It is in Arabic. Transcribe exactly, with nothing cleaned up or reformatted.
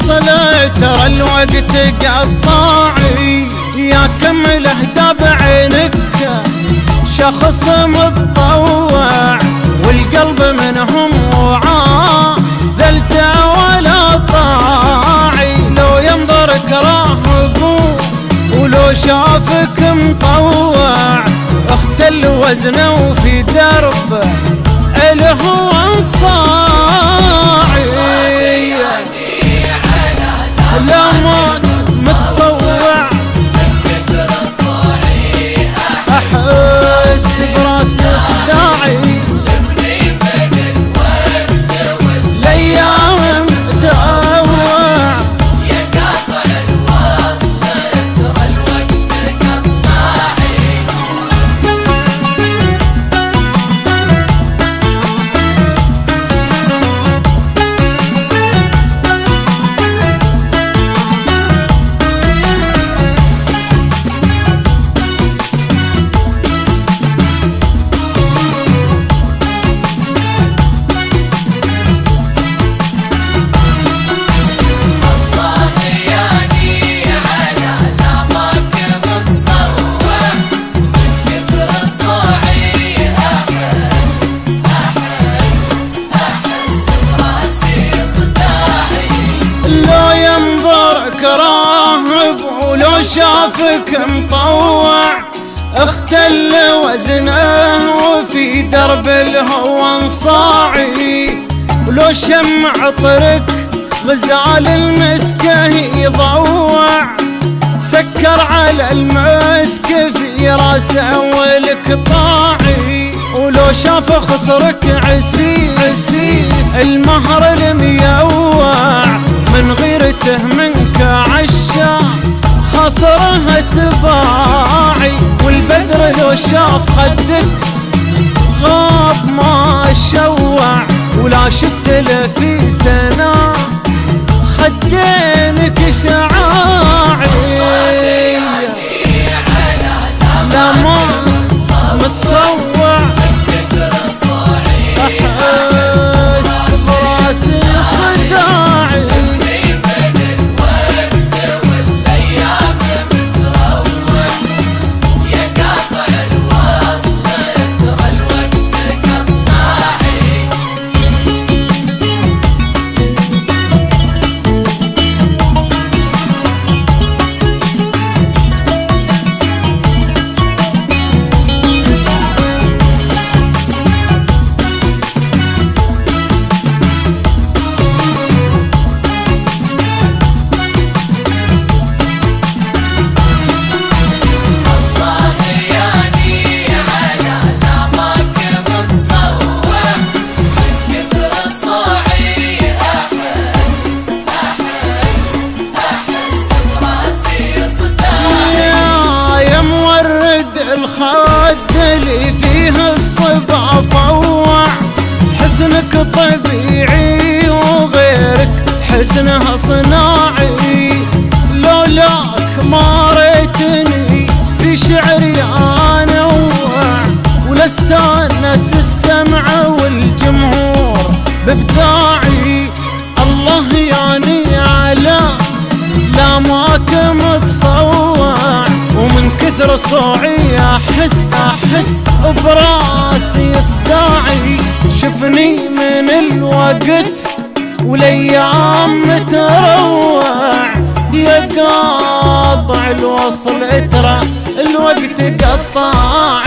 الصلاة ترى الوقت قطاعي، يا كم الاهدى بعينك شخص متطوع، والقلب منهم وعاء ذلته ولا طاعي. لو ينظرك راهبو ولو شافك مطوع، اختل وزنه وفي دربه اله الصاعي. لا ما متصوع احس براسي صداعي، شفني بدل ورده والايام تروع، يا قاطع الوصل ترى الوقت قطاعي. ولو شافك مطوع، اختل وزنه وفي درب الهوى صاعي، ولو شم عطرك غزال المسكه يضوع، سكر على المسك في راسه ولك طاعي، ولو شاف خصرك عسير عسير المهر الميوع، من غيرته منك عشاق خصرها سباعي، والبدر لو شاف خدك غاب ما شوع، ولا شفت له في سنة خدينك شعاعي. لا ما متصوع احس براسي صداعي، حسنك طبيعي وغيرك حسنها صناعي، لولاك ما ريتني في شعري انوع، ولست الناس السمع والجمهور ببداعي. الله ياني على لا ماك متصوع، ومن كثر صوعي احس احس براسي صداعي، شفني من الوقت والايام متروع، يا قاطع الوصل ترى الوقت قطاع.